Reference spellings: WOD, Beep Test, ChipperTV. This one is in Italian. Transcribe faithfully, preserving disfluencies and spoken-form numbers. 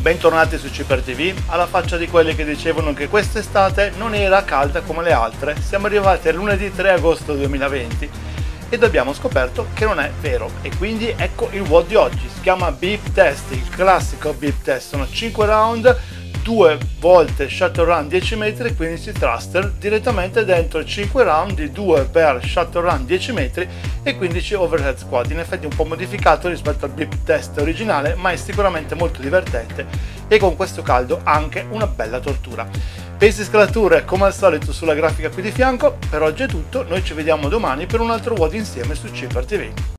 Bentornati su ChipperTV, alla faccia di quelli che dicevano che quest'estate non era calda come le altre, siamo arrivati a lunedì tre agosto duemilaventi ed abbiamo scoperto che non è vero, e quindi ecco il WOD di oggi. Si chiama Beep Test, il classico Beep Test, sono cinque round, due volte shuttle run dieci metri, quindi thruster direttamente dentro cinque round di due per shuttle run dieci metri e quindici overhead squat. In effetti un po' modificato rispetto al Beep Test originale, ma è sicuramente molto divertente e con questo caldo anche una bella tortura. Pesi e scalature come al solito sulla grafica qui di fianco. Per oggi è tutto, noi ci vediamo domani per un altro WOD insieme su ChipperTV.